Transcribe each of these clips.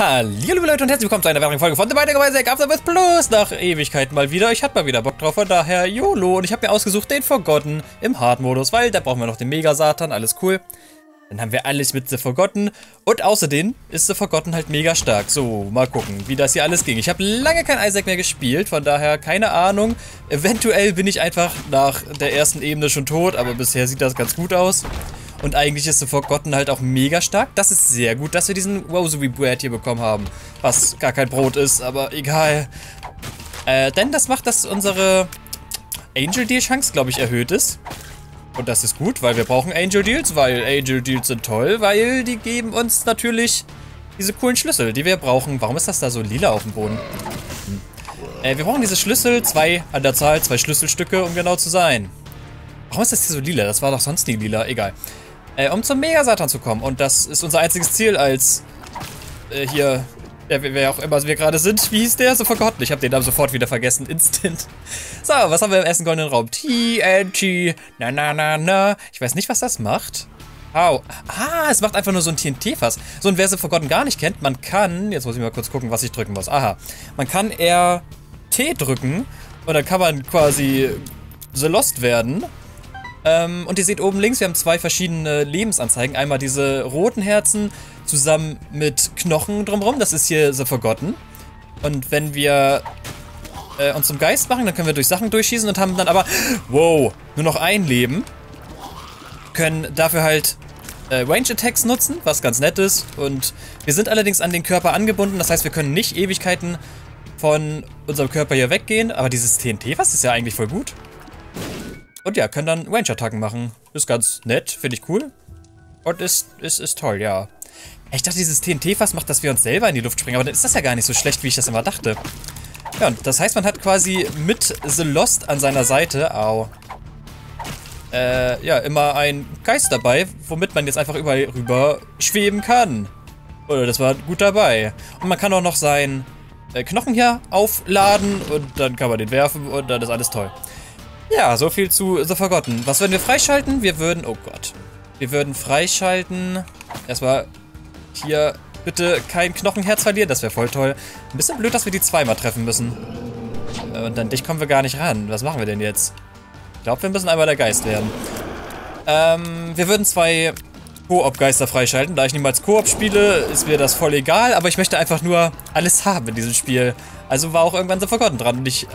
Hallo liebe Leute und herzlich willkommen zu einer weiteren Folge von The Binding of Isaac Afterbirth Plus. Nach Ewigkeiten mal wieder. Ich hatte mal wieder Bock drauf, von daher YOLO. Und ich habe mir ausgesucht den Forgotten im Hard-Modus, weil da brauchen wir noch den Mega Satan, alles cool. Dann haben wir alles mit The Forgotten. Und außerdem ist The Forgotten halt mega stark. So, mal gucken, wie das hier alles ging. Ich habe lange kein Isaac mehr gespielt, von daher keine Ahnung. Eventuell bin ich einfach nach der ersten Ebene schon tot, aber bisher sieht das ganz gut aus. Und eigentlich ist The Forgotten halt auch mega stark. Das ist sehr gut, dass wir diesen Rosary Bread hier bekommen haben. Was gar kein Brot ist, aber egal. Denn das macht, dass unsere Angel-Deal-Chance, glaube ich, erhöht ist. Und das ist gut, weil wir brauchen Angel-Deals, weil Angel-Deals sind toll, weil die geben uns natürlich diese coolen Schlüssel, die wir brauchen. Warum ist das da so lila auf dem Boden? Wir brauchen diese Schlüssel, 2 an der Zahl, 2 Schlüsselstücke, um genau zu sein. Warum ist das hier so lila? Das war doch sonst nie lila, egal. Um zum Mega-Satan zu kommen. Und das ist unser einziges Ziel als hier, wer auch immer wir gerade sind. Wie hieß der? So vergotten. Ich habe den Namen sofort wieder vergessen. Instant. So, was haben wir im ersten goldenen Raum? TNT. Na, na, na, na. Ich weiß nicht, was das macht. Au. Ah, es macht einfach nur so ein TNT-Fass. So, und wer The Forgotten gar nicht kennt, man kann... Jetzt muss ich mal kurz gucken, was ich drücken muss. Aha. Man kann RT drücken. Und dann kann man quasi The Lost werden. Und ihr seht oben links, wir haben 2 verschiedene Lebensanzeigen. Einmal diese roten Herzen zusammen mit Knochen drumherum. Das ist hier The Forgotten. Und wenn wir uns zum Geist machen, dann können wir durch Sachen durchschießen und haben dann aber, wow, nur noch ein Leben. Können dafür halt Range Attacks nutzen, was ganz nett ist. Und wir sind allerdings an den Körper angebunden. Das heißt, wir können nicht Ewigkeiten von unserem Körper hier weggehen. Aber dieses TNT, was ist ja eigentlich voll gut. Und ja, können dann Range-Attacken machen. Ist ganz nett, finde ich cool. Und ist toll, ja. Ich dachte, dieses TNT-Fass macht, dass wir uns selber in die Luft springen. Aber dann ist das ja gar nicht so schlecht, wie ich das immer dachte. Ja, und das heißt, man hat quasi mit The Lost an seiner Seite, au. Ja, immer ein Geist dabei, womit man jetzt einfach überall rüber schweben kann. Oder das war gut dabei. Und man kann auch noch seinen Knochen hier aufladen und dann kann man den werfen und dann ist alles toll. Ja, so viel zu The Forgotten. Was würden wir freischalten? Wir würden... Oh Gott. Wir würden freischalten... Erstmal hier bitte kein Knochenherz verlieren. Das wäre voll toll. Ein bisschen blöd, dass wir die zweimal treffen müssen. Und an dich kommen wir gar nicht ran. Was machen wir denn jetzt? Ich glaube, wir müssen einmal der Geist werden. Wir würden 2 Koop-Geister freischalten. Da ich niemals Koop spiele, ist mir das voll egal. Aber ich möchte einfach nur alles haben in diesem Spiel. Also war auch irgendwann The Forgotten dran. Und ich...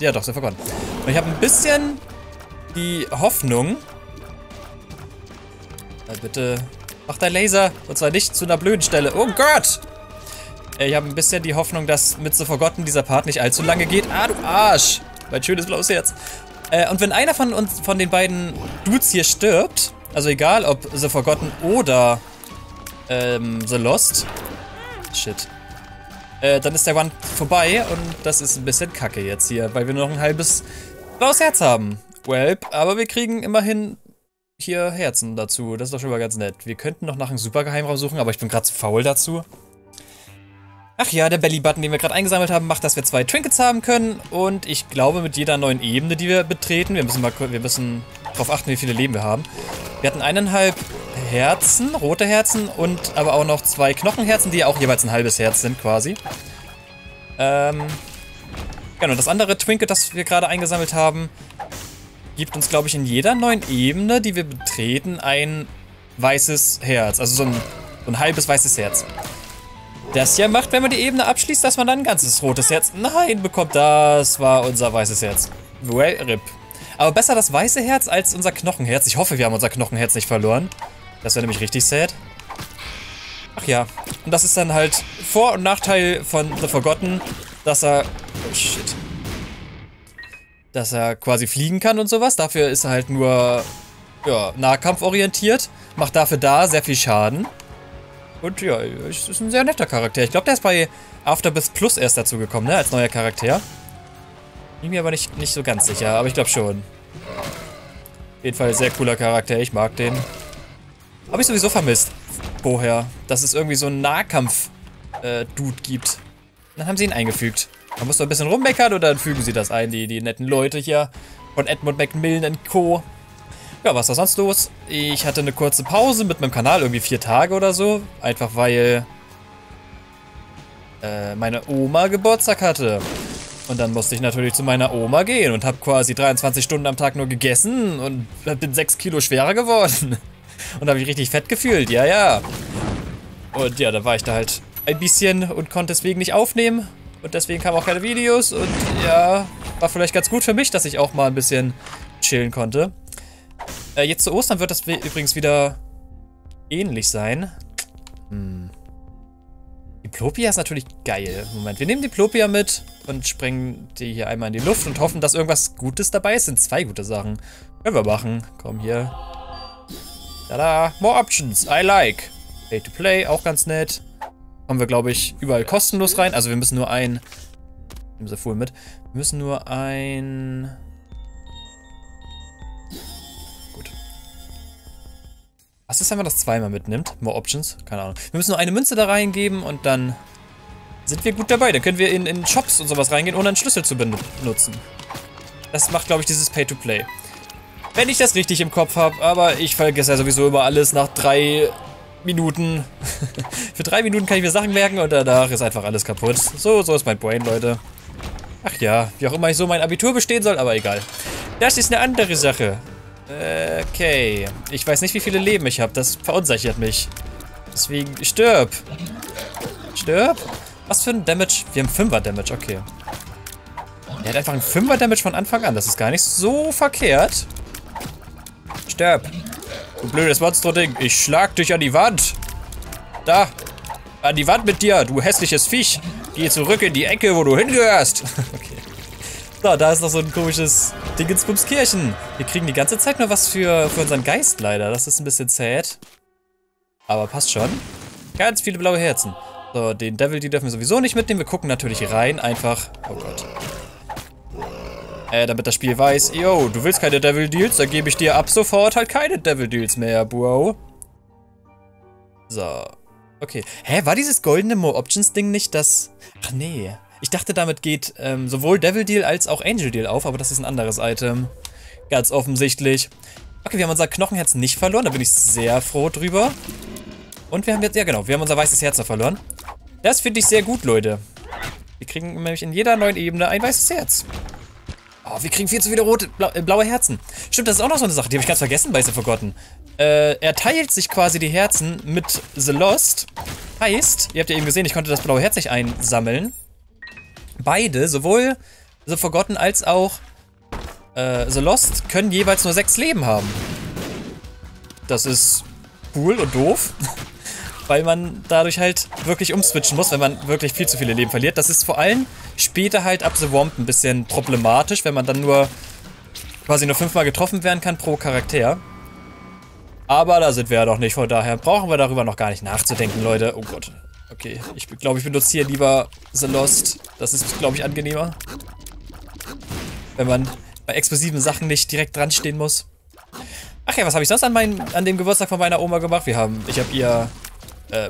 ja doch, The Forgotten. Und ich habe ein bisschen die Hoffnung... Bitte, mach dein Laser. Und zwar nicht zu einer blöden Stelle. Oh Gott! Ich habe ein bisschen die Hoffnung, dass mit The Forgotten dieser Part nicht allzu lange geht. Ah, du Arsch! Mein schönes blaues Herz. Und wenn einer von uns, von den beiden Dudes hier stirbt, also egal ob The Forgotten oder The Lost... Shit. Dann ist der One vorbei und das ist ein bisschen kacke jetzt hier, weil wir nur noch ein halbes blaues Herz haben. Welp, aber wir kriegen immerhin hier Herzen dazu. Das ist doch schon mal ganz nett. Wir könnten noch nach einem Supergeheimraum suchen, aber ich bin gerade zu faul dazu. Ach ja, der Bellybutton, den wir gerade eingesammelt haben, macht, dass wir 2 Trinkets haben können. Und ich glaube, mit jeder neuen Ebene, die wir betreten, wir müssen darauf achten, wie viele Leben wir haben. Wir hatten 1,5 Herzen, rote Herzen und aber auch noch 2 Knochenherzen, die auch jeweils ein halbes Herz sind quasi. Genau, das andere Trinket, das wir gerade eingesammelt haben, gibt uns, glaube ich, in jeder neuen Ebene, die wir betreten, ein weißes Herz. Also so ein halbes weißes Herz. Das hier macht, wenn man die Ebene abschließt, dass man dann ein ganzes rotes Herz... Nein, bekommt. Das war unser weißes Herz. Well, RIP. Aber besser das weiße Herz als unser Knochenherz. Ich hoffe, wir haben unser Knochenherz nicht verloren. Das wäre nämlich richtig sad. Ach ja. Und das ist dann halt Vor- und Nachteil von The Forgotten, dass er... Oh shit. Dass er quasi fliegen kann und sowas. Dafür ist er halt nur... Ja, nahkampforientiert. Macht dafür sehr viel Schaden. Und ja, ist ein sehr netter Charakter. Ich glaube, der ist bei Afterbirth Plus erst dazu gekommen, ne? Als neuer Charakter. Bin mir aber nicht so ganz sicher, aber ich glaube schon. Auf jeden Fall sehr cooler Charakter. Ich mag den. Habe ich sowieso vermisst. Vorher. Dass es irgendwie so einen Nahkampf-Dude gibt. Dann haben sie ihn eingefügt. Man muss doch ein bisschen rummeckern und dann fügen sie das ein, die netten Leute hier. Von Edmund McMillen und Co. Ja, was war sonst los? Ich hatte eine kurze Pause mit meinem Kanal, irgendwie 4 Tage oder so. Einfach weil meine Oma Geburtstag hatte. Und dann musste ich natürlich zu meiner Oma gehen und habe quasi 23 Stunden am Tag nur gegessen und bin 6 Kilo schwerer geworden. Und habe mich richtig fett gefühlt, ja, ja. Und ja, da war ich da halt ein bisschen und konnte deswegen nicht aufnehmen. Und deswegen kamen auch keine Videos und ja, war vielleicht ganz gut für mich, dass ich auch mal ein bisschen chillen konnte. Jetzt zu Ostern wird das übrigens wieder ähnlich sein. Hm. Die Plopia ist natürlich geil. Moment, wir nehmen die Plopia mit und sprengen die hier einmal in die Luft und hoffen, dass irgendwas Gutes dabei ist. Sind zwei gute Sachen. Können wir machen. Komm hier. Tada. More Options. I like. Pay to Play, auch ganz nett. Kommen wir, glaube ich, überall kostenlos rein. Also wir müssen nur ein... Nehmen Sie Folie mit. Wir müssen nur ein... Gut. Was ist, wenn man das zweimal mitnimmt? More Options? Keine Ahnung. Wir müssen nur eine Münze da reingeben und dann sind wir gut dabei. Dann können wir in Shops und sowas reingehen, ohne einen Schlüssel zu benutzen. Das macht, glaube ich, dieses Pay-to-Play. Wenn ich das richtig im Kopf habe, aber ich vergesse ja sowieso über alles nach 3 Minuten. Für 3 Minuten kann ich mir Sachen merken und danach ist einfach alles kaputt. So ist mein Brain, Leute. Ach ja, wie auch immer ich so mein Abitur bestehen soll, aber egal. Das ist eine andere Sache. Okay. Ich weiß nicht, wie viele Leben ich habe. Das verunsichert mich. Deswegen, stirb. Stirb? Was für ein Damage? Wir haben 5er Damage, okay. Er hat einfach einen 5er Damage von Anfang an. Das ist gar nicht so verkehrt. Stirb. Du blödes Monsterding, ich schlag dich an die Wand. Da, an die Wand mit dir, du hässliches Viech. Geh zurück in die Ecke, wo du hingehörst. Okay. So, da ist noch so ein komisches Dingensbumskirchen. Wir kriegen die ganze Zeit nur was für unseren Geist leider. Das ist ein bisschen sad. Aber passt schon. Ganz viele blaue Herzen. So, den Devil, die dürfen wir sowieso nicht mitnehmen. Wir gucken natürlich rein, einfach. Oh Gott. Damit das Spiel weiß, yo, du willst keine Devil-Deals, dann gebe ich dir ab sofort halt keine Devil-Deals mehr, Bro. So. Okay. Hä, war dieses goldene More-Options-Ding nicht das... Ach nee. Ich dachte, damit geht sowohl Devil-Deal als auch Angel-Deal auf, aber das ist ein anderes Item. Ganz offensichtlich. Okay, wir haben unser Knochenherz nicht verloren, da bin ich sehr froh drüber. Und wir haben jetzt... Ja genau, wir haben unser weißes Herz noch verloren. Das finde ich sehr gut, Leute. Wir kriegen nämlich in jeder neuen Ebene ein weißes Herz. Oh, wir kriegen viel zu viele rote, blaue Herzen. Stimmt, das ist auch noch so eine Sache, die habe ich ganz vergessen bei The Forgotten. Er teilt sich quasi die Herzen mit The Lost. Heißt, ihr habt ja eben gesehen, ich konnte das blaue Herz nicht einsammeln. Beide, sowohl The Forgotten als auch The Lost, können jeweils nur 6 Leben haben. Das ist cool und doof. Weil man dadurch halt wirklich umswitchen muss, wenn man wirklich viel zu viele Leben verliert. Das ist vor allem später halt ab The Womp ein bisschen problematisch, wenn man dann nur quasi nur 5-mal getroffen werden kann pro Charakter. Aber da sind wir ja noch nicht, von daher brauchen wir darüber noch gar nicht nachzudenken, Leute. Oh Gott. Okay, ich glaube, ich benutze hier lieber The Lost. Das ist, glaube ich, angenehmer. Wenn man bei explosiven Sachen nicht direkt dran stehen muss. Ach ja, was habe ich sonst an dem Geburtstag von meiner Oma gemacht? Ich habe ihr...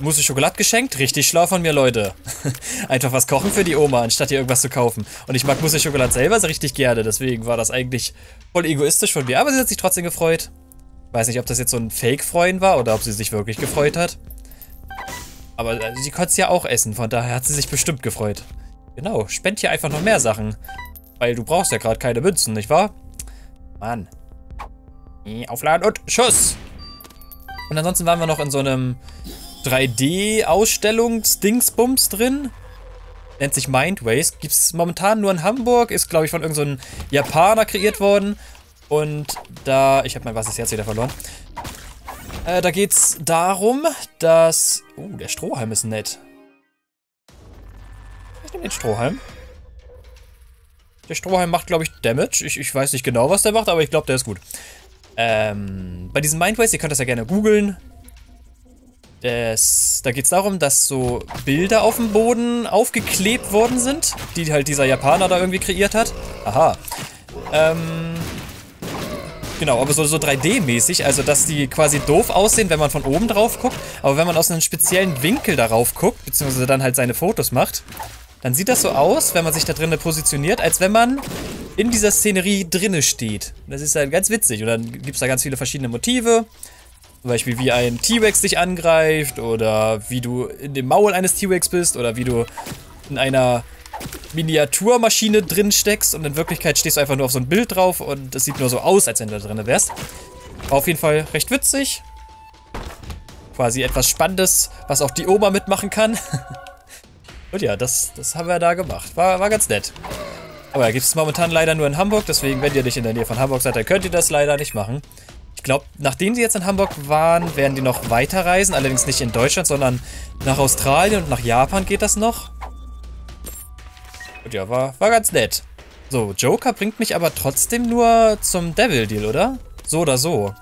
Mousse-Schokolade geschenkt? Richtig schlau von mir, Leute. Einfach was kochen für die Oma, anstatt ihr irgendwas zu kaufen. Und ich mag Mousse-Schokolade selber so richtig gerne, deswegen war das eigentlich voll egoistisch von mir. Aber sie hat sich trotzdem gefreut. Weiß nicht, ob das jetzt so ein Fake-Freuen war oder ob sie sich wirklich gefreut hat. Aber sie konnte es ja auch essen, von daher hat sie sich bestimmt gefreut. Genau, spend hier einfach noch mehr Sachen. Weil du brauchst ja gerade keine Münzen, nicht wahr? Mann. Aufladen und Schuss! Und ansonsten waren wir noch in so einem... 3D-Ausstellungs-Dingsbums drin. Nennt sich Mind Waste. Gibt es momentan nur in Hamburg. Ist, glaube ich, von irgendeinem Japaner kreiert worden. Und da... Ich habe mein weißes Herz wieder verloren. Da geht es darum, dass... Oh, der Strohhalm ist nett. Ich nehme den Strohhalm. Der Strohhalm macht, glaube ich, Damage. Ich weiß nicht genau, was der macht, aber ich glaube, der ist gut. Bei diesem Mind Waste, ihr könnt das ja gerne googeln. Da geht es darum, dass so Bilder auf dem Boden aufgeklebt worden sind, die halt dieser Japaner da irgendwie kreiert hat. Aha. Genau, aber so 3D-mäßig, also dass die quasi doof aussehen, wenn man von oben drauf guckt, aber wenn man aus einem speziellen Winkel darauf guckt, beziehungsweise dann halt seine Fotos macht, dann sieht das so aus, wenn man sich da drinnen positioniert, als wenn man in dieser Szenerie drinne steht. Das ist halt ganz witzig und dann gibt es da ganz viele verschiedene Motive. Zum Beispiel wie ein T-Rex dich angreift oder wie du in dem Maul eines T-Rex bist oder wie du in einer Miniaturmaschine drin steckst und in Wirklichkeit stehst du einfach nur auf so ein Bild drauf und es sieht nur so aus, als wenn du da drin wärst. War auf jeden Fall recht witzig. Quasi etwas Spannendes, was auch die Oma mitmachen kann. Und ja, das haben wir da gemacht. War ganz nett. Aber gibt es momentan leider nur in Hamburg, deswegen, wenn ihr nicht in der Nähe von Hamburg seid, dann könnt ihr das leider nicht machen. Ich glaube, nachdem sie jetzt in Hamburg waren, werden die noch weiterreisen. Allerdings nicht in Deutschland, sondern nach Australien und nach Japan geht das noch. Und ja, war ganz nett. So, Joker bringt mich aber trotzdem nur zum Devil-Deal, oder? So oder so.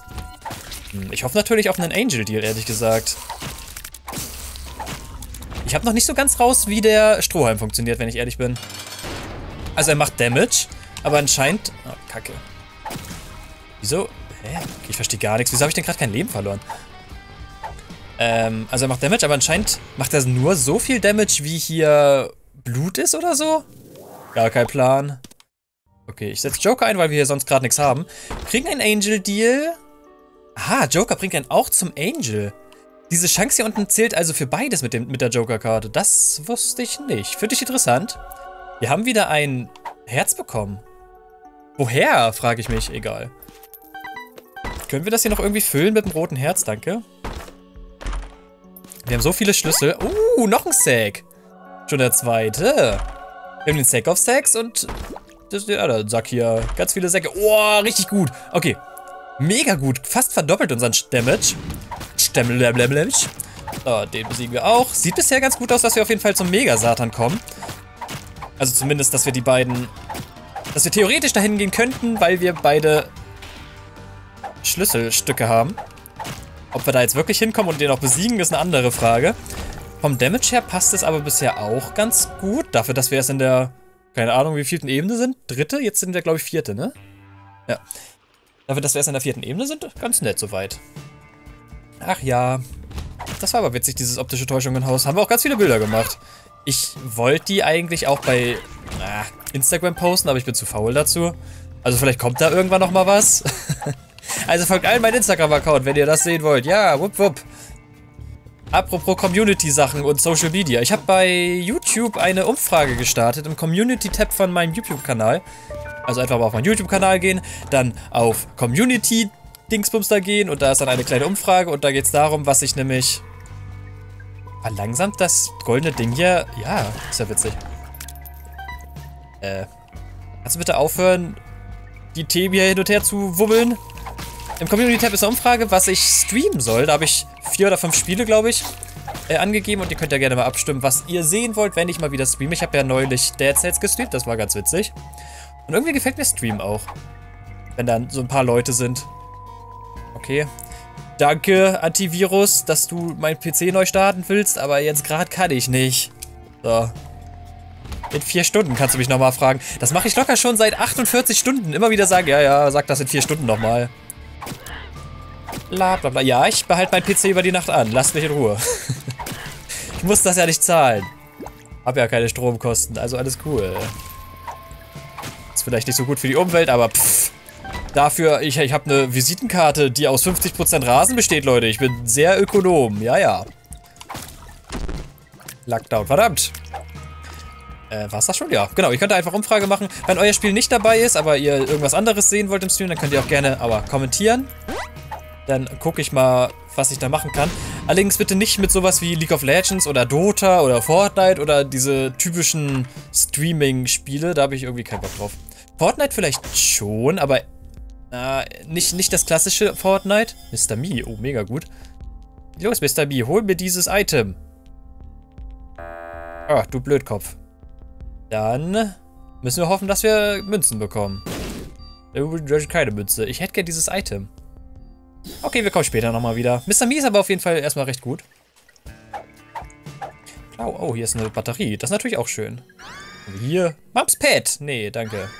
Ich hoffe natürlich auf einen Angel-Deal, ehrlich gesagt. Ich habe noch nicht so ganz raus, wie der Strohhalm funktioniert, wenn ich ehrlich bin. Also er macht Damage, aber anscheinend... Oh, Kacke. Wieso? Hä? Okay, ich verstehe gar nichts. Wieso habe ich denn gerade kein Leben verloren? Also er macht Damage, aber anscheinend macht er nur so viel Damage, wie hier Blut ist oder so? Gar kein Plan. Okay, ich setze Joker ein, weil wir hier sonst gerade nichts haben. Kriegen einen Angel-Deal. Aha, Joker bringt einen auch zum Angel. Diese Chance hier unten zählt also für beides mit der Joker-Karte. Das wusste ich nicht. Finde ich interessant. Wir haben wieder ein Herz bekommen. Woher, frage ich mich. Egal. Können wir das hier noch irgendwie füllen mit dem roten Herz? Danke. Wir haben so viele Schlüssel. Noch ein Sack. Schon der zweite. Wir haben den Sack of Sacks und den anderen Sack hier. Ganz viele Säcke. Oh, richtig gut. Okay. Mega gut. Fast verdoppelt unseren Damage. So, den besiegen wir auch. Sieht bisher ganz gut aus, dass wir auf jeden Fall zum Mega Satan kommen. Also zumindest, dass wir die beiden... Dass wir theoretisch dahin gehen könnten, weil wir beide Schlüsselstücke haben. Ob wir da jetzt wirklich hinkommen und den auch besiegen, ist eine andere Frage. Vom Damage her passt es aber bisher auch ganz gut. Dafür, dass wir erst in der... Keine Ahnung, wie vielten Ebene sind. Dritte? Jetzt sind wir, glaube ich, vierte, ne? Ja. Dafür, dass wir erst in der vierten Ebene sind, ganz nett soweit. Ach ja. Das war aber witzig, dieses optische Täuschungenhaus. Haben wir auch ganz viele Bilder gemacht. Ich wollte die eigentlich auch bei Instagram posten, aber ich bin zu faul dazu. Also vielleicht kommt da irgendwann noch mal was. Also folgt allen meinen Instagram-Account, wenn ihr das sehen wollt. Ja, wupp, wupp. Apropos Community-Sachen und Social Media. Ich habe bei YouTube eine Umfrage gestartet im Community-Tab von meinem YouTube-Kanal. Also einfach mal auf meinen YouTube-Kanal gehen, dann auf Community-Dingsbums da gehen und da ist dann eine kleine Umfrage und da geht es darum, was ich nämlich... Verlangsamt das goldene Ding hier. Ja, ist ja witzig. Kannst du bitte aufhören, die Themen hier hin und her zu wubbeln? Im Community-Tab ist eine Umfrage, was ich streamen soll. Da habe ich 4 oder 5 Spiele, glaube ich, angegeben. Und ihr könnt ja gerne mal abstimmen, was ihr sehen wollt, wenn ich mal wieder streame. Ich habe ja neulich Dead Cells gestreamt, das war ganz witzig. Und irgendwie gefällt mir Stream auch. Wenn dann so ein paar Leute sind. Okay. Danke, Antivirus, dass du meinen PC neu starten willst, aber jetzt gerade kann ich nicht. So. In 4 Stunden kannst du mich nochmal fragen. Das mache ich locker schon seit 48 Stunden. Immer wieder sagen, ja, sag das in 4 Stunden nochmal. Bla bla bla. Ja, ich behalte meinen PC über die Nacht an. Lasst mich in Ruhe. Ich muss das ja nicht zahlen. Hab ja keine Stromkosten, also alles cool. Ist vielleicht nicht so gut für die Umwelt, aber pfff. Dafür, ich habe eine Visitenkarte, die aus 50% Rasen besteht, Leute. Ich bin sehr ökonom. Ja. Lockdown, verdammt. War's das schon? Ja, genau. Ich könnte einfach Umfrage machen. Wenn euer Spiel nicht dabei ist, aber ihr irgendwas anderes sehen wollt im Stream, dann könnt ihr auch gerne kommentieren. Dann gucke ich mal, was ich da machen kann. Allerdings bitte nicht mit sowas wie League of Legends oder Dota oder Fortnite oder diese typischen Streaming-Spiele. Da habe ich irgendwie keinen Bock drauf. Fortnite vielleicht schon, aber... Nicht das klassische Fortnite. Mr. Mii, oh, mega gut. Los, Mr. Mii, hol mir dieses Item. Ach, du Blödkopf. Dann müssen wir hoffen, dass wir Münzen bekommen. Keine Münze. Ich hätte gerne dieses Item. Okay, wir kommen später nochmal wieder. Mr. Mii ist aber auf jeden Fall erstmal recht gut. Oh, hier ist eine Batterie. Das ist natürlich auch schön. Und hier. Mumps Pad. Nee, danke.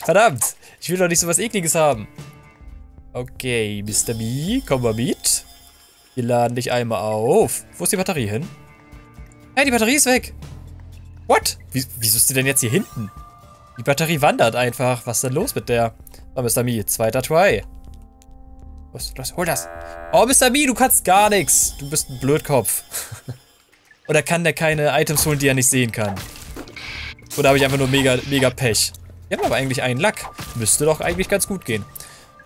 Verdammt. Ich will doch nicht so was Ekliges haben. Okay, Mr. B, komm mal mit. Wir laden dich einmal auf. Wo ist die Batterie hin? Hey, die Batterie ist weg. What? Wieso ist die denn jetzt hier hinten? Die Batterie wandert einfach. Was ist denn los mit der? Oh, Mr. B, zweiter Try. Los, hol das. Oh, Mr. B, du kannst gar nichts. Du bist ein Blödkopf. Oder kann der keine Items holen, die er nicht sehen kann? Oder habe ich einfach nur mega Pech? Wir haben aber eigentlich einen Lack. Müsste doch eigentlich ganz gut gehen.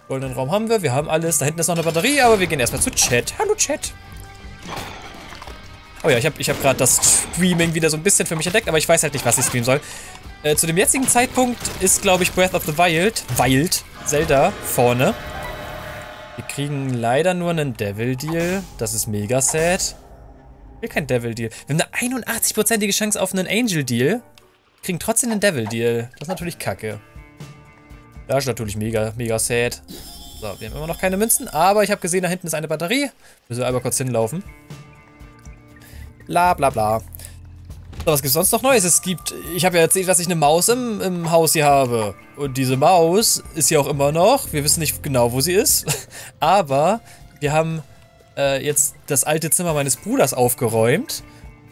Goldenen Raum haben wir haben alles. Da hinten ist noch eine Batterie, aber wir gehen erstmal zu Chat. Hallo Chat. Oh ja, ich hab gerade das Streaming wieder so ein bisschen für mich entdeckt, aber ich weiß halt nicht, was ich streamen soll. Zu dem jetzigen Zeitpunkt ist, glaube ich, Breath of the Wild, Zelda, vorne. Wir kriegen leider nur einen Devil-Deal. Das ist mega sad. Ich will kein Devil-Deal. Wir haben eine 81%ige Chance auf einen Angel-Deal. Kriegen trotzdem einen Devil-Deal. Das ist natürlich kacke. Das ist natürlich mega sad. So, wir haben immer noch keine Münzen, aber ich habe gesehen, da hinten ist eine Batterie. Müssen wir einmal kurz hinlaufen. Bla bla bla. So, was gibt es sonst noch Neues? Ich habe ja erzählt, dass ich eine Maus im Haus hier habe. Und diese Maus ist hier auch immer noch. Wir wissen nicht genau, wo sie ist. Aber wir haben jetzt das alte Zimmer meines Bruders aufgeräumt.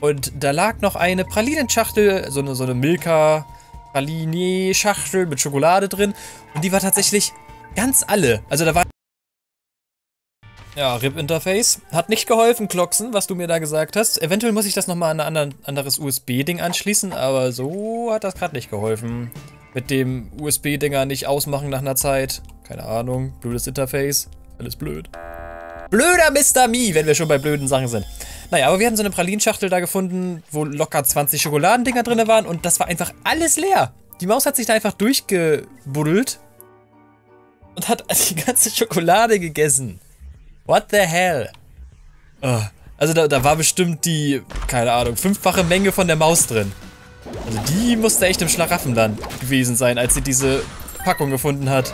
Und da lag noch eine Pralinenschachtel, so eine Milka Pralini-Schachtel mit Schokolade drin. Und die war tatsächlich ganz alle. Also da war... Ja, RIP-Interface. Hat nicht geholfen, Kloxen, was du mir da gesagt hast. Eventuell muss ich das nochmal an ein anderes USB-Ding anschließen, aber so hat das gerade nicht geholfen. Mit dem USB-Dinger nicht ausmachen nach einer Zeit. Keine Ahnung, blödes Interface. Alles blöd. Blöder Mr. Mii, wenn wir schon bei blöden Sachen sind. Naja, aber wir hatten so eine Pralinschachtel da gefunden, wo locker 20 Schokoladendinger drin waren und das war einfach alles leer. Die Maus hat sich da einfach durchgebuddelt und hat die ganze Schokolade gegessen. What the hell? Oh, also da war bestimmt die, keine Ahnung, 5-fache Menge von der Maus drin. Also die musste echt im Schlaraffenland gewesen sein, als sie diese Packung gefunden hat.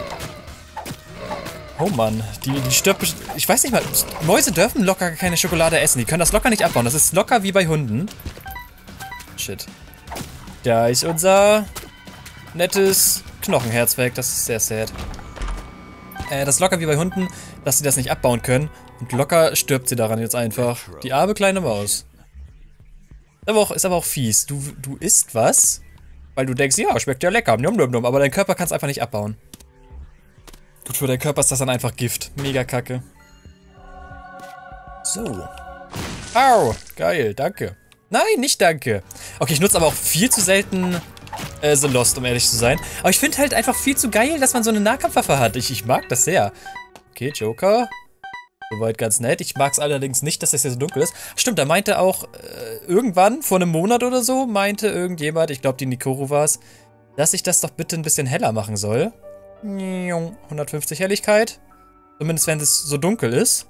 Oh Mann, die stirbt. Ich weiß nicht mal, Mäuse dürfen locker keine Schokolade essen. Die können das locker nicht abbauen. Das ist locker wie bei Hunden. Shit. Da ist unser nettes Knochenherz weg. Das ist sehr sad. Das ist locker wie bei Hunden, dass sie das nicht abbauen können. Und locker stirbt sie daran jetzt einfach. Die arme kleine Maus. Ist aber auch fies. Du isst was, weil du denkst, ja, schmeckt ja lecker. Nom, nom, nom. Aber dein Körper kann es einfach nicht abbauen. Gut, für deinen Körper ist das dann einfach Gift. Mega kacke. So. Au, geil, danke. Nein, nicht danke. Okay, ich nutze aber auch viel zu selten... The Lost, um ehrlich zu sein. Aber ich finde halt einfach viel zu geil, dass man so eine Nahkampfwaffe hat. Ich mag das sehr. Okay, Joker. Soweit ganz nett. Ich mag es allerdings nicht, dass das hier so dunkel ist. Stimmt, da meinte auch irgendwann, vor einem Monat oder so, meinte irgendjemand, ich glaube die Nikoru war es, dass ich das doch bitte ein bisschen heller machen soll. 150 Helligkeit. Zumindest wenn es so dunkel ist.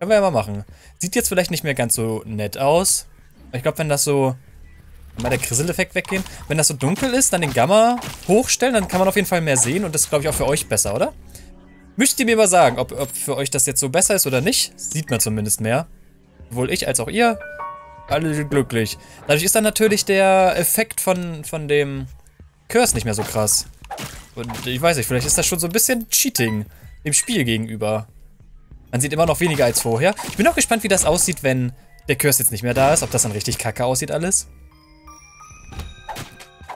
Können wir ja mal machen. Sieht jetzt vielleicht nicht mehr ganz so nett aus. Ich glaube, wenn das so... Mal der Krisseleffekt weggehen. Wenn das so dunkel ist, dann den Gamma hochstellen, dann kann man auf jeden Fall mehr sehen und das ist, glaube ich, auch für euch besser, oder? Müsst ihr mir mal sagen, ob für euch das jetzt so besser ist oder nicht. Sieht man zumindest mehr. Sowohl ich als auch ihr. Alle sind glücklich. Dadurch ist dann natürlich der Effekt von dem Curse nicht mehr so krass. Und ich weiß nicht, vielleicht ist das schon so ein bisschen Cheating dem Spiel gegenüber. Man sieht immer noch weniger als vorher. Ich bin auch gespannt, wie das aussieht, wenn der Curse jetzt nicht mehr da ist. Ob das dann richtig kacke aussieht alles.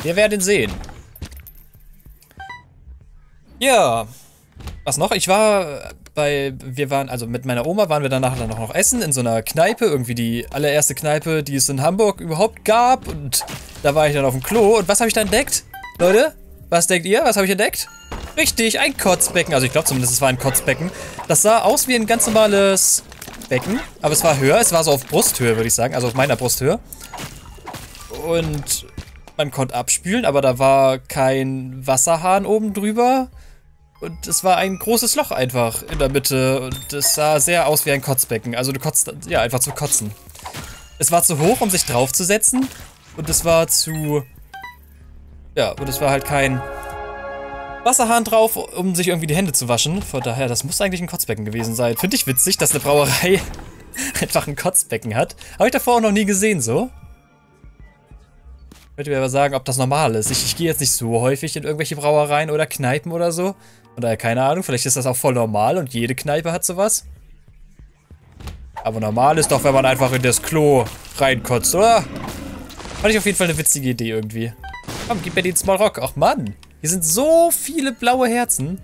Wir werden sehen. Ja. Was noch? Also mit meiner Oma waren wir danach dann noch essen in so einer Kneipe. Irgendwie die allererste Kneipe, die es in Hamburg überhaupt gab. Und da war ich dann auf dem Klo. Und was habe ich da entdeckt? Leute, was denkt ihr? Was habe ich entdeckt? Richtig, ein Kotzbecken. Also ich glaube zumindest, es war ein Kotzbecken. Das sah aus wie ein ganz normales Becken. Aber es war höher. Es war so auf Brusthöhe, würde ich sagen. Also auf meiner Brusthöhe. Und... Man konnte abspülen, aber da war kein Wasserhahn oben drüber. Und es war ein großes Loch einfach in der Mitte. Und es sah sehr aus wie ein Kotzbecken. Also du kotzt, ja, einfach zu kotzen. Es war zu hoch, um sich draufzusetzen. Und es war zu... Ja, und es war halt kein Wasserhahn drauf, um sich irgendwie die Hände zu waschen. Von daher, das muss eigentlich ein Kotzbecken gewesen sein. Finde ich witzig, dass eine Brauerei einfach ein Kotzbecken hat. Habe ich davor auch noch nie gesehen, so. Ich würde mir aber sagen, ob das normal ist. Ich gehe jetzt nicht so häufig in irgendwelche Brauereien oder Kneipen oder so. Von daher keine Ahnung, vielleicht ist das auch voll normal und jede Kneipe hat sowas. Aber normal ist doch, wenn man einfach in das Klo reinkotzt, oder? Fand ich auf jeden Fall eine witzige Idee irgendwie. Komm, gib mir den Small Rock. Ach Mann, hier sind so viele blaue Herzen.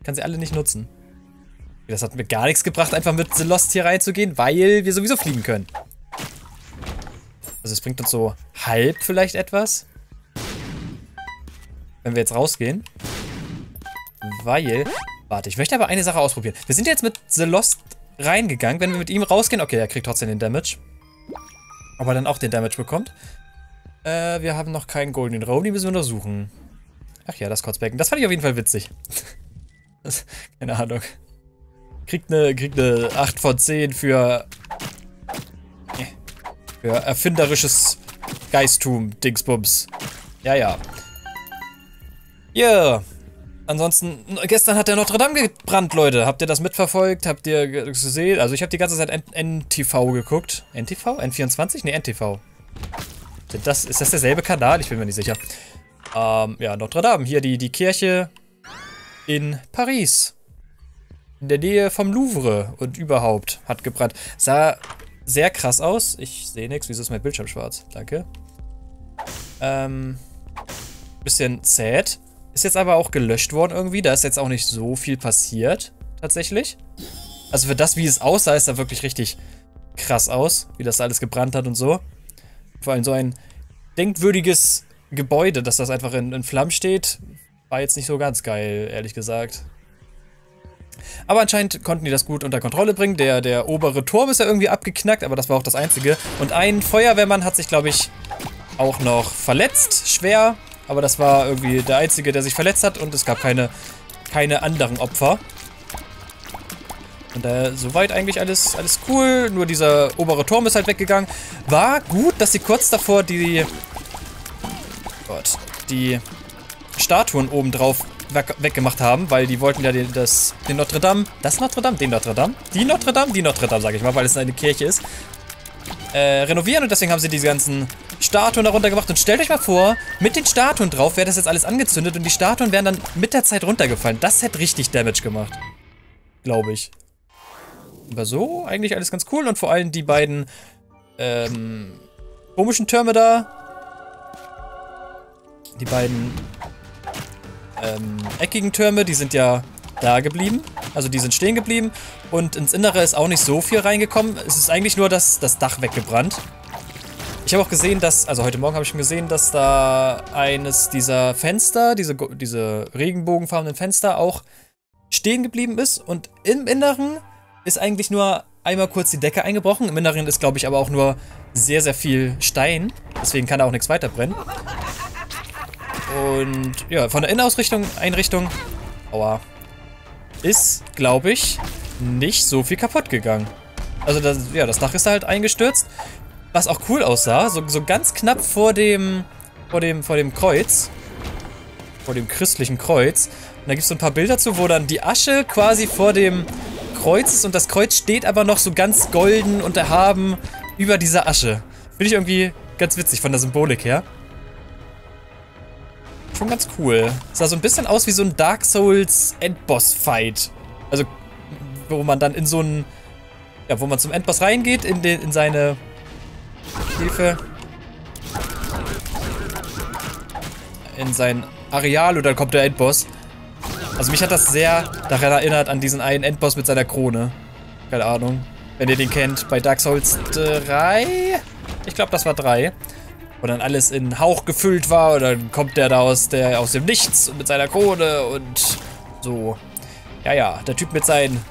Ich kann sie alle nicht nutzen. Das hat mir gar nichts gebracht, einfach mit The Lost hier reinzugehen, weil wir sowieso fliegen können. Also es bringt uns so halb vielleicht etwas. Wenn wir jetzt rausgehen. Weil... Warte, ich möchte aber eine Sache ausprobieren. Wir sind jetzt mit The Lost reingegangen. Wenn wir mit ihm rausgehen... Okay, er kriegt trotzdem den Damage. Ob er dann auch den Damage bekommt. Wir haben noch keinen Golden Raum. Die müssen wir noch suchen. Ach ja, das Kotzbecken. Das fand ich auf jeden Fall witzig. Keine Ahnung. Kriegt eine 8 von 10 für... Für erfinderisches Geisttum, Dingsbums. Ja, ja. Yeah. Ansonsten, gestern hat der Notre Dame gebrannt, Leute. Habt ihr das mitverfolgt? Habt ihr gesehen? Also ich habe die ganze Zeit NTV geguckt. NTV? N24? Ne, NTV. Ist das derselbe Kanal? Ich bin mir nicht sicher. Ja, Notre Dame. Hier die Kirche in Paris. In der Nähe vom Louvre und überhaupt hat gebrannt. Sah... sehr krass aus. Ich sehe nichts. Wieso ist mein Bildschirm schwarz? Danke. Bisschen sad. Ist jetzt aber auch gelöscht worden irgendwie. Da ist jetzt auch nicht so viel passiert. Tatsächlich. Also für das, wie es aussah, ist da wirklich richtig krass aus. Wie das alles gebrannt hat und so. Vor allem so ein denkwürdiges Gebäude, dass das einfach in Flammen steht. War jetzt nicht so ganz geil, ehrlich gesagt. Aber anscheinend konnten die das gut unter Kontrolle bringen. Der obere Turm ist ja irgendwie abgeknackt, aber das war auch das Einzige. Und ein Feuerwehrmann hat sich, glaube ich, auch noch verletzt. Schwer, aber das war irgendwie der Einzige, der sich verletzt hat. Und es gab keine anderen Opfer. Und soweit eigentlich alles cool. Nur dieser obere Turm ist halt weggegangen. War gut, dass sie kurz davor die Statuen obendrauf weggemacht haben, weil die wollten ja die Notre Dame, sage ich mal, weil es eine Kirche ist, renovieren und deswegen haben sie diese ganzen Statuen darunter gemacht. Und stellt euch mal vor, mit den Statuen drauf wäre das jetzt alles angezündet und die Statuen wären dann mit der Zeit runtergefallen. Das hätte richtig Damage gemacht. Glaube ich. Aber so, eigentlich alles ganz cool und vor allem die beiden komischen Türme da. Die beiden eckigen Türme, die sind ja da geblieben, also die sind stehen geblieben und ins Innere ist auch nicht so viel reingekommen. Es ist eigentlich nur das Dach weggebrannt. Ich habe auch gesehen, dass, also heute Morgen habe ich schon gesehen, dass da eines dieser Fenster, diese regenbogenfarbenen Fenster auch stehen geblieben ist und im Inneren ist eigentlich nur einmal kurz die Decke eingebrochen. Im Inneren ist, glaube ich, aber auch nur sehr, sehr viel Stein, deswegen kann da auch nichts weiter brennen. Und ja, von der Einrichtung, aua, ist, glaube ich, nicht so viel kaputt gegangen. Also das Dach ist da halt eingestürzt, was auch cool aussah, so ganz knapp vor dem Kreuz, vor dem christlichen Kreuz. Und da gibt es so ein paar Bilder zu, wo dann die Asche quasi vor dem Kreuz ist und das Kreuz steht aber noch so ganz golden und erhaben über dieser Asche. Finde ich irgendwie ganz witzig von der Symbolik her. Schon ganz cool. Sah so ein bisschen aus wie so ein Dark Souls Endboss-Fight. Also, wo man dann in so einen... Ja, wo man zum Endboss reingeht, in seine... Hilfe. In sein Areal und dann kommt der Endboss. Also mich hat das sehr daran erinnert an diesen einen Endboss mit seiner Krone. Keine Ahnung. Wenn ihr den kennt, bei Dark Souls 3? Ich glaube, das war 3. Und dann alles in Hauch gefüllt war und dann kommt der da aus dem Nichts und mit seiner Krone und so. Ja, ja, der Typ mit seinen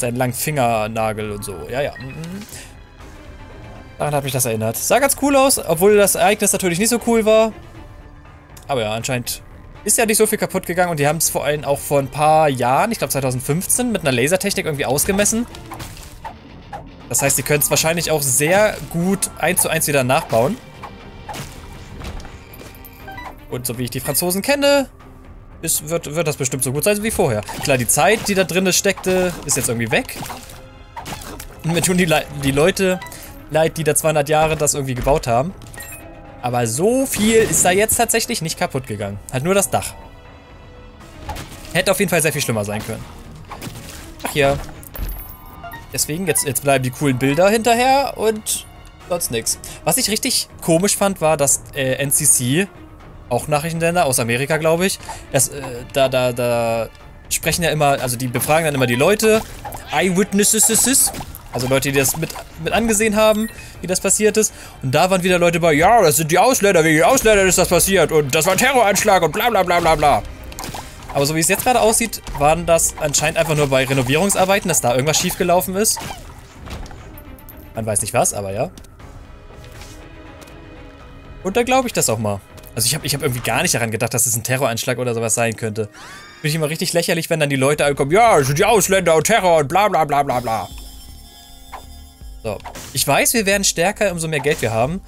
langen Fingernagel und so. Ja, ja. Daran hat mich das erinnert. Sah ganz cool aus, obwohl das Ereignis natürlich nicht so cool war. Aber ja, anscheinend ist ja nicht so viel kaputt gegangen und die haben es vor allem auch vor ein paar Jahren, ich glaube 2015, mit einer Lasertechnik irgendwie ausgemessen. Das heißt, sie können es wahrscheinlich auch sehr gut 1:1 wieder nachbauen. Und so wie ich die Franzosen kenne, wird das bestimmt so gut sein wie vorher. Klar, die Zeit, die da drin steckte, ist jetzt irgendwie weg. Und mir tun die Leute leid, die da 200 Jahre das irgendwie gebaut haben. Aber so viel ist da jetzt tatsächlich nicht kaputt gegangen. Halt nur das Dach. Hätte auf jeden Fall sehr viel schlimmer sein können. Ach ja. Deswegen, jetzt bleiben die coolen Bilder hinterher und sonst nichts. Was ich richtig komisch fand, war, dass NCC, auch Nachrichtensender aus Amerika, glaube ich, da sprechen ja immer, also die befragen dann immer die Leute, Eyewitnesses, Also Leute, die das mit angesehen haben, wie das passiert ist. Und da waren wieder Leute bei, ja, das sind die Ausländer, wegen den Ausländern ist das passiert. Und das war ein Terroranschlag und bla bla bla bla bla. Aber so wie es jetzt gerade aussieht, waren das anscheinend einfach nur bei Renovierungsarbeiten, dass da irgendwas schiefgelaufen ist. Man weiß nicht was, aber ja. Und da glaube ich das auch mal. Also ich hab irgendwie gar nicht daran gedacht, dass es ein Terroranschlag oder sowas sein könnte. Finde ich immer richtig lächerlich, wenn dann die Leute ankommen, ja, das sind die Ausländer und Terror und bla bla bla bla bla. So. Ich weiß, wir werden stärker, umso mehr Geld wir haben.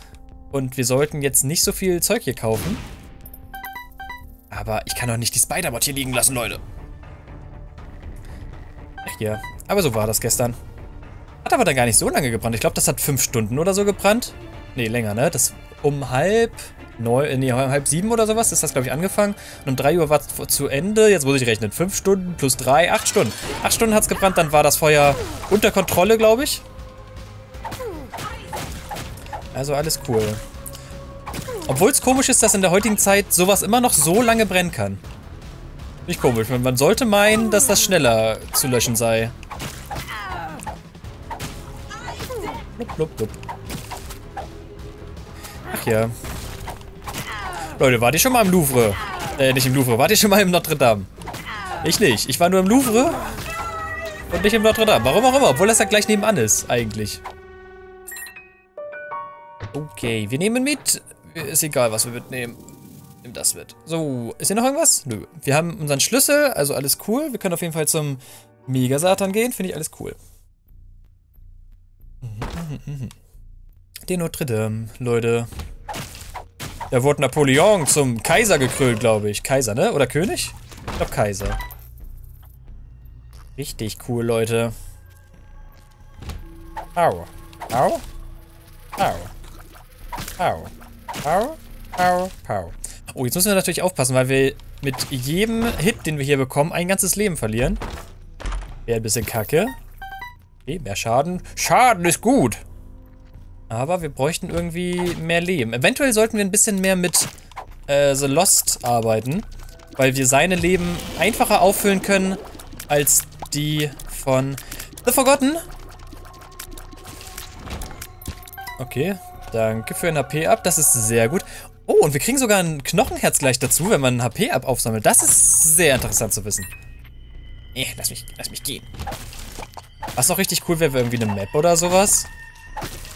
Und wir sollten jetzt nicht so viel Zeug hier kaufen. Aber ich kann doch nicht die Spider-Mot hier liegen lassen, Leute. Ach ja. Aber so war das gestern. Hat aber dann gar nicht so lange gebrannt. Ich glaube, das hat 5 Stunden oder so gebrannt. Nee, länger, ne? Das um halb sieben oder sowas ist das, glaube ich, angefangen. Und um 3 Uhr war es zu Ende. Jetzt muss ich rechnen. 5 Stunden plus 3, 8 Stunden. 8 Stunden hat es gebrannt, dann war das Feuer unter Kontrolle, glaube ich. Also alles cool. Obwohl es komisch ist, dass in der heutigen Zeit sowas immer noch so lange brennen kann. Nicht komisch. Man sollte meinen, dass das schneller zu löschen sei. Blub, blub, blub. Ach ja. Leute, wart ihr schon mal im Louvre? Nicht im Louvre. Wart ihr schon mal im Notre Dame? Ich nicht. Ich war nur im Louvre und nicht im Notre Dame. Warum auch immer. Obwohl das ja gleich nebenan ist, eigentlich. Okay, wir nehmen mit. Ist egal, was wir mitnehmen. Nimm das mit. So, ist hier noch irgendwas? Nö. Wir haben unseren Schlüssel, also alles cool. Wir können auf jeden Fall zum Mega Satan gehen. Finde ich alles cool. Den Notre Dame, Leute. Da wurde Napoleon zum Kaiser gekrönt, glaube ich. Kaiser, ne? Oder König? Ich glaube Kaiser. Richtig cool, Leute. Au. Au. Au. Au, au, au, au. Oh, jetzt müssen wir natürlich aufpassen, weil wir mit jedem Hit, den wir hier bekommen, ein ganzes Leben verlieren. Wäre ein bisschen kacke. Okay, mehr Schaden. Schaden ist gut. Aber wir bräuchten irgendwie mehr Leben. Eventuell sollten wir ein bisschen mehr mit The Lost arbeiten, weil wir seine Leben einfacher auffüllen können als die von The Forgotten. Okay. Danke für ein HP-Up, das ist sehr gut. Oh, und wir kriegen sogar ein Knochenherz gleich dazu, wenn man ein HP-Up aufsammelt. Das ist sehr interessant zu wissen. Lass mich gehen. Was noch richtig cool wäre, wäre irgendwie eine Map oder sowas.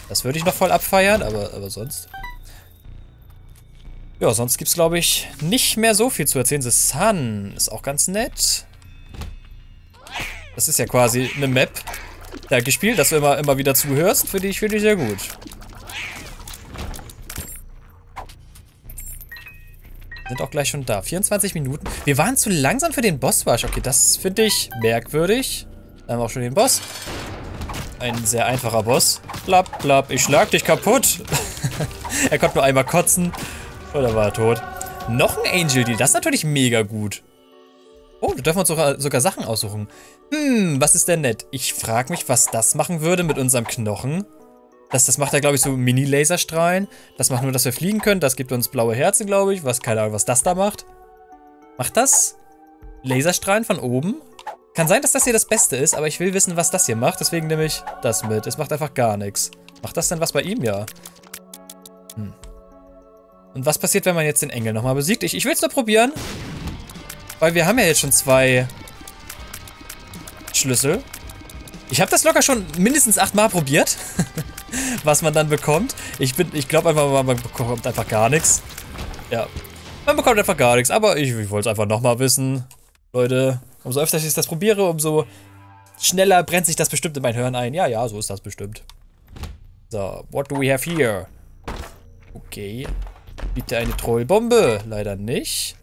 Das würde ich noch voll abfeiern, aber sonst. Ja, sonst gibt es, glaube ich, nicht mehr so viel zu erzählen. The Sun ist auch ganz nett. Das ist ja quasi eine Map. Danke, Spiel, dass du immer wieder zuhörst. Finde ich sehr gut. Sind auch gleich schon da. 24 Minuten. Wir waren zu langsam für den Bossrush. Okay, das finde ich merkwürdig. Da haben wir auch schon den Boss. Ein sehr einfacher Boss. Blab, blab, ich schlag dich kaputt. Er konnte nur einmal kotzen. Oder war er tot? Noch ein Angel-Deal. Das ist natürlich mega gut. Oh, da dürfen wir uns sogar Sachen aussuchen. Was ist denn nett? Ich frage mich, was das machen würde mit unserem Knochen. Das macht ja, glaube ich, so Mini-Laserstrahlen. Das macht nur, dass wir fliegen können. Das gibt uns blaue Herzen, glaube ich. Keine Ahnung, was das da macht. Macht das Laserstrahlen von oben? Kann sein, dass das hier das Beste ist, aber ich will wissen, was das hier macht. Deswegen nehme ich das mit. Es macht einfach gar nichts. Macht das denn was bei ihm? Ja. Und was passiert, wenn man jetzt den Engel nochmal besiegt? Ich will es nur probieren. Weil wir haben ja jetzt schon 2 Schlüssel. Ich habe das locker schon mindestens 8 Mal probiert. Was man dann bekommt. Ich glaube einfach, man bekommt einfach gar nichts. Ja. Man bekommt einfach gar nichts. Aber ich wollte es einfach nochmal wissen. Leute, umso öfter ich das probiere, umso schneller brennt sich das bestimmt in mein Hirn ein. Ja, so ist das bestimmt. So, what do we have here? Okay. Bitte eine Trollbombe. Leider nicht.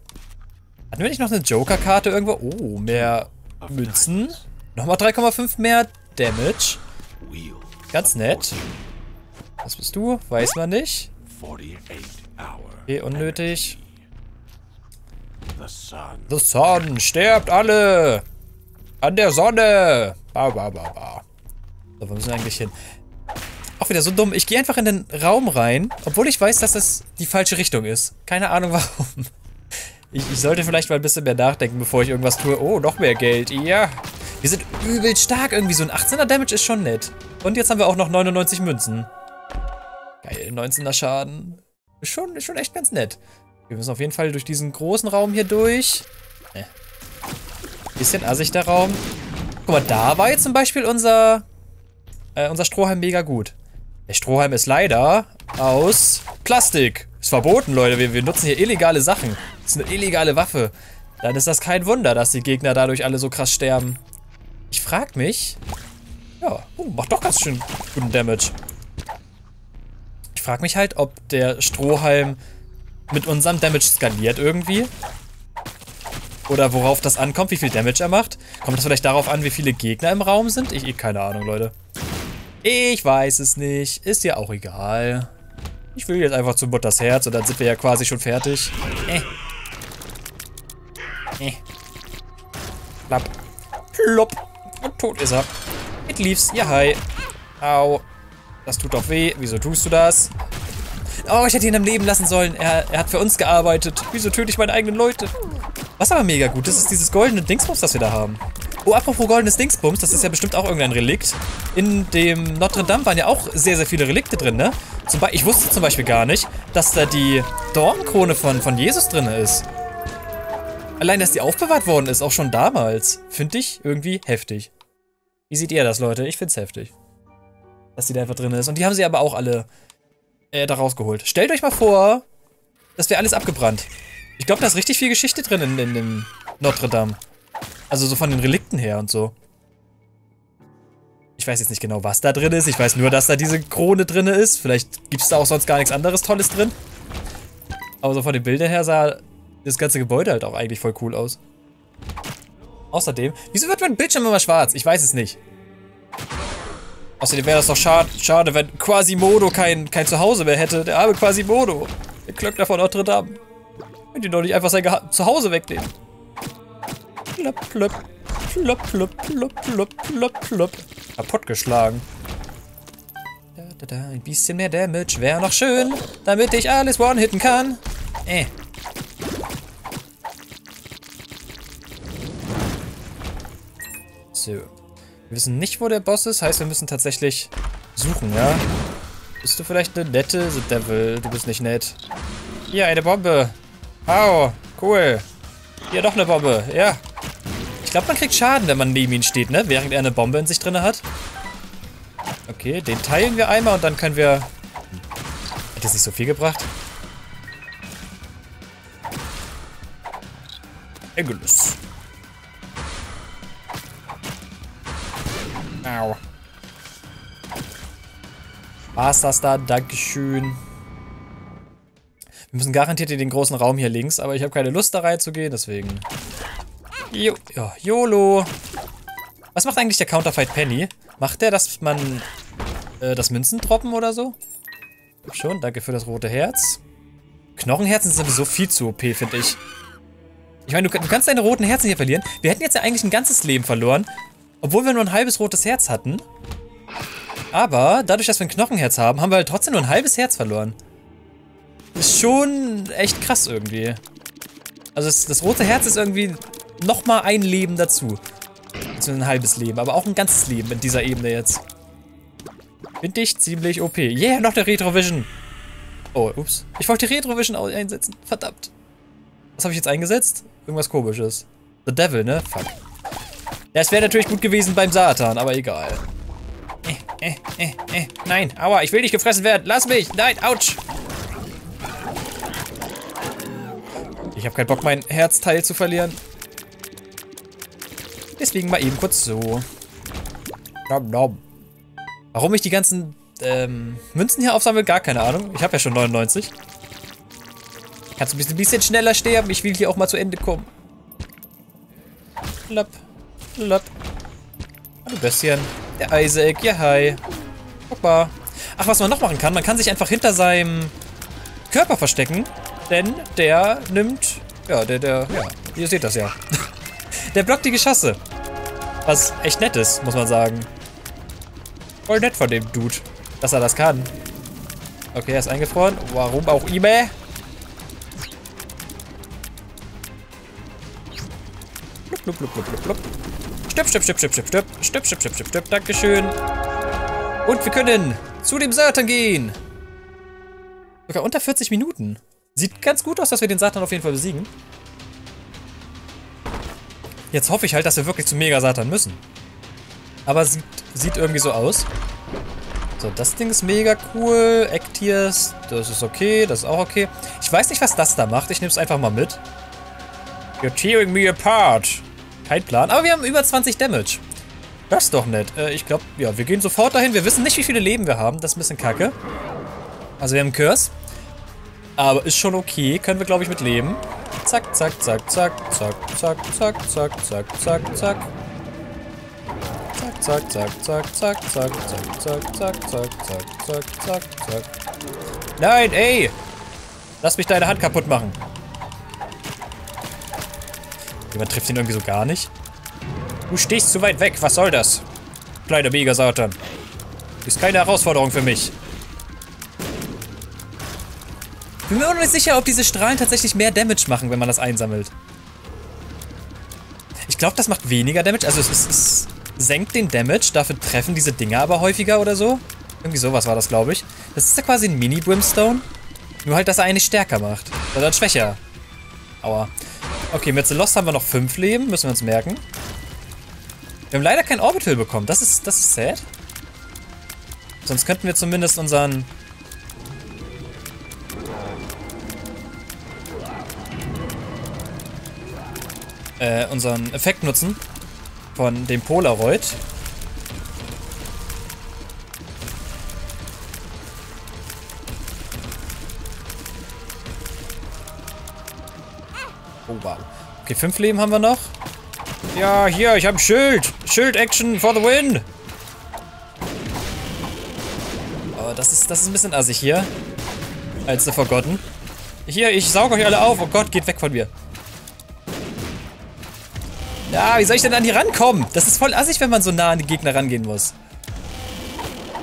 Hatten wir nicht noch eine Joker-Karte irgendwo? Oh, mehr Münzen. Nochmal 3,5 mehr Damage. Ganz nett. Was bist du? Weiß man nicht. Okay, unnötig. The Sun, sterbt alle! An der Sonne! Ba, ba, ba, ba. So, wo müssen wir eigentlich hin? Auch wieder so dumm. Ich gehe einfach in den Raum rein, obwohl ich weiß, dass das die falsche Richtung ist. Keine Ahnung warum. Ich sollte vielleicht mal ein bisschen mehr nachdenken, bevor ich irgendwas tue. Oh, noch mehr Geld. Ja. Wir sind übel stark irgendwie. So ein 18er Damage ist schon nett. Und jetzt haben wir auch noch 99 Münzen. Geil, 19er Schaden. Ist schon echt ganz nett. Wir müssen auf jeden Fall durch diesen großen Raum hier durch. Bisschen assig der Raum. Guck mal, da war jetzt zum Beispiel unser Strohhalm mega gut. Der Strohhalm ist leider aus Plastik. Ist verboten, Leute. Wir nutzen hier illegale Sachen. Das ist eine illegale Waffe. Dann ist das kein Wunder, dass die Gegner dadurch alle so krass sterben. Ich frag mich... Ja, macht doch ganz schön guten Damage. Ich frag mich halt, ob der Strohhalm mit unserem Damage skaliert irgendwie. Oder worauf das ankommt, wie viel Damage er macht. Kommt das vielleicht darauf an, wie viele Gegner im Raum sind? Ich keine Ahnung, Leute. Ich weiß es nicht. Ist ja auch egal. Ich will jetzt einfach zu Butters Herz und dann sind wir ja quasi schon fertig. Plapp. Plopp. Und tot ist er. It leaves. Ja, hi. Au. Das tut doch weh. Wieso tust du das? Oh, ich hätte ihn am Leben lassen sollen. Er hat für uns gearbeitet. Wieso töte ich meine eigenen Leute? Was aber mega gut ist, ist dieses goldene Dingsbums, das wir da haben. Oh, apropos goldenes Dingsbums, das ist ja bestimmt auch irgendein Relikt. In dem Notre Dame waren ja auch sehr, sehr viele Relikte drin, ne? Ich wusste zum Beispiel gar nicht, dass da die Dornenkrone von Jesus drin ist. Allein, dass die aufbewahrt worden ist, auch schon damals, finde ich irgendwie heftig. Wie seht ihr das, Leute? Ich finde es heftig, dass die da einfach drin ist. Und die haben sie aber auch alle da rausgeholt. Stellt euch mal vor, das wäre alles abgebrannt. Ich glaube, da ist richtig viel Geschichte drin in dem Notre Dame. Also so von den Relikten her und so. Ich weiß jetzt nicht genau, was da drin ist. Ich weiß nur, dass da diese Krone drin ist. Vielleicht gibt es da auch sonst gar nichts anderes Tolles drin. Aber so von den Bildern her sah das ganze Gebäude halt auch eigentlich voll cool aus. Außerdem, wieso wird mein Bildschirm immer schwarz? Ich weiß es nicht. Außerdem wäre das doch schade, wenn Quasimodo kein Zuhause mehr hätte. Der arme Quasimodo. Der Klöckner von Notre Dame. Könnt ihr doch nicht einfach sein Zuhause wegnehmen. Plop, plop, plop, plop, plop, plop, plop, plop. Kaputtgeschlagen. Ein bisschen mehr Damage wäre noch schön, damit ich alles one-hitten kann. So. Wir wissen nicht, wo der Boss ist. Heißt, wir müssen tatsächlich suchen, ja? Bist du vielleicht eine nette? The Devil, du bist nicht nett. Hier, eine Bombe. Au, cool. Hier, doch eine Bombe, ja. Ich glaube, man kriegt Schaden, wenn man neben ihn steht, ne? Während er eine Bombe in sich drin hat. Okay, den teilen wir einmal und dann können wir... Hat das nicht so viel gebracht? Engelus. Au. War's das da? Dankeschön. Wir müssen garantiert in den großen Raum hier links, aber ich habe keine Lust da reinzugehen, deswegen... YOLO! Was macht eigentlich der Counterfight Penny? Macht der, dass man das Münzen droppen oder so? Schon, danke für das rote Herz. Knochenherzen sind sowieso viel zu OP, finde ich. Ich meine, du kannst deine roten Herzen hier verlieren. Wir hätten jetzt ja eigentlich ein ganzes Leben verloren, obwohl wir nur ein halbes rotes Herz hatten. Aber dadurch, dass wir ein Knochenherz haben, haben wir halt trotzdem nur ein halbes Herz verloren. Ist schon echt krass irgendwie. Also das rote Herz ist irgendwie nochmal ein Leben dazu. Also ein halbes Leben, aber auch ein ganzes Leben in dieser Ebene jetzt. Finde ich ziemlich OP. Yeah, noch der Retrovision. Oh, ups. Ich wollte die Retrovision einsetzen. Verdammt. Was habe ich jetzt eingesetzt? Irgendwas Komisches. The Devil, ne? Fuck. Ja, es wäre natürlich gut gewesen beim Satan, aber egal. Nein, aua, ich will nicht gefressen werden. Lass mich. Nein, ouch. Ich habe keinen Bock, mein Herzteil zu verlieren. Deswegen mal eben kurz so. Nom, nom. Warum ich die ganzen Münzen hier aufsammle, gar keine Ahnung. Ich habe ja schon 99. Kannst du ein bisschen schneller sterben? Ich will hier auch mal zu Ende kommen. Lapp, lapp. Hallo Bösschen. Der Isaac, ja hi. Guck mal. Ach, was man noch machen kann, man kann sich einfach hinter seinem Körper verstecken. Denn der nimmt... Ja, ihr seht das ja. Der blockt die Geschosse. Was echt nett ist, muss man sagen. Voll nett von dem Dude, dass er das kann. Okay, er ist eingefroren. Warum auch immer? Stöpp. Dankeschön. Und wir können zu dem Satan gehen. Sogar unter 40 Minuten. Sieht ganz gut aus, dass wir den Satan auf jeden Fall besiegen. Jetzt hoffe ich halt, dass wir wirklich zum Mega Satan müssen. Aber sieht irgendwie so aus. So, das Ding ist mega cool. Egg-Tiers, das ist okay, das ist auch okay. Ich weiß nicht, was das da macht. Ich nehme es einfach mal mit. You're tearing me apart. Kein Plan. Aber wir haben über 20 Damage. Das ist doch nett. Ich glaube, ja, wir gehen sofort dahin. Wir wissen nicht, wie viele Leben wir haben. Das ist ein bisschen kacke. Also wir haben einen Curse. Aber ist schon okay. Können wir, glaube ich, mit leben. Zack, zack, zack, zack, zack, zack, zack, zack, zack, zack, zack. Zack, zack, zack, zack, zack, zack, zack, zack, zack, zack, zack, zack, zack. Nein, ey! Lass mich deine Hand kaputt machen. Jemand trifft ihn irgendwie so gar nicht. Du stehst zu weit weg, was soll das? Kleiner Mega-Satan. Ist keine Herausforderung für mich. Bin mir auch noch nicht sicher, ob diese Strahlen tatsächlich mehr Damage machen, wenn man das einsammelt. Ich glaube, das macht weniger Damage. Also es senkt den Damage, dafür treffen diese Dinger aber häufiger oder so. Irgendwie sowas war das, glaube ich. Das ist ja quasi ein Mini-Brimstone. Nur halt, dass er eigentlich stärker macht. Oder dann schwächer. Aua. Okay, mit The Lost haben wir noch 5 Leben, müssen wir uns merken. Wir haben leider kein Orbital bekommen, das ist sad. Sonst könnten wir zumindest unseren... unseren Effekt nutzen. Von dem Polaroid. Oh, wow. Okay, 5 Leben haben wir noch. Ja, hier, ich habe ein Schild. Schild-Action for the win. Oh, das ist ein bisschen assig hier. Als The Forgotten. Hier, ich sauge euch alle auf. Oh Gott, geht weg von mir. Ja, wie soll ich denn an die rankommen? Das ist voll assig, wenn man so nah an die Gegner rangehen muss.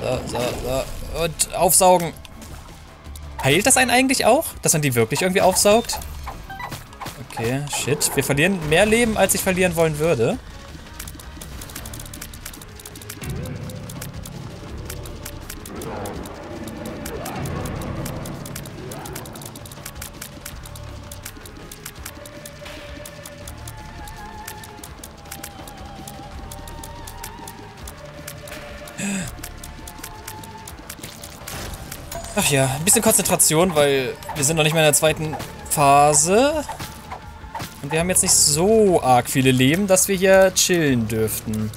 So, so. Und aufsaugen. Heilt das einen eigentlich auch? Dass man die wirklich irgendwie aufsaugt? Okay, shit. Wir verlieren mehr Leben, als ich verlieren wollen würde. Ach ja, ein bisschen Konzentration, weil wir sind noch nicht mehr in der zweiten Phase. Und wir haben jetzt nicht so arg viele Leben, dass wir hier chillen dürften.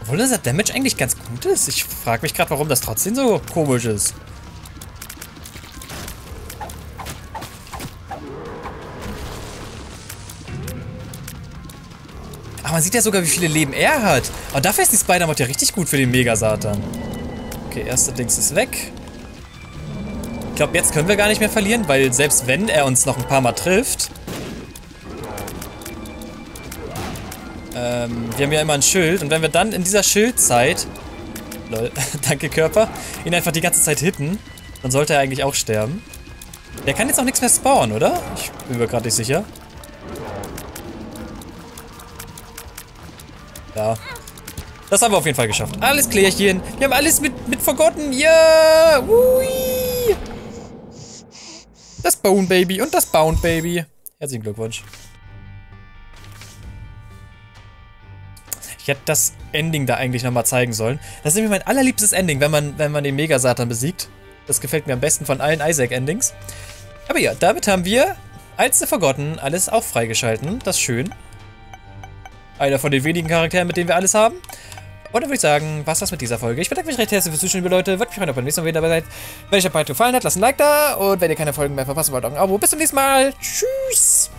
Obwohl unser Damage eigentlich ganz gut ist. Ich frage mich gerade, warum das trotzdem so komisch ist. Ach, man sieht ja sogar, wie viele Leben er hat. Aber dafür ist die Spider-Mot ja richtig gut für den Mega-Satan. Okay, erste Dings ist weg. Ich glaube, jetzt können wir gar nicht mehr verlieren, weil selbst wenn er uns noch ein paar Mal trifft... wir haben ja immer ein Schild und wenn wir dann in dieser Schildzeit... Lol, danke Körper. Ihn einfach die ganze Zeit hitten, dann sollte er eigentlich auch sterben. Der kann jetzt auch nichts mehr spawnen, oder? Ich bin mir gerade nicht sicher. Ja. Das haben wir auf jeden Fall geschafft. Alles klärchen. Wir haben alles mit Forgotten. Ja! Yeah. Ui! Das Bone Baby und das Bone Baby. Herzlichen Glückwunsch. Ich hätte das Ending da eigentlich nochmal zeigen sollen. Das ist nämlich mein allerliebstes Ending, wenn man den Mega Satan besiegt. Das gefällt mir am besten von allen Isaac-Endings. Aber ja, damit haben wir als The Forgotten alles auch freigeschalten. Das ist schön. Einer von den wenigen Charakteren, mit denen wir alles haben. Und dann würde ich sagen, was das mit dieser Folge. Ich bedanke mich recht herzlich fürs Zuschauen, liebe Leute. Würde mich freuen, ob ihr beim nächsten Mal wieder dabei seid. Wenn euch der Part gefallen hat, lasst ein Like da. Und wenn ihr keine Folgen mehr verpassen wollt, auch ein Abo. Bis zum nächsten Mal. Tschüss.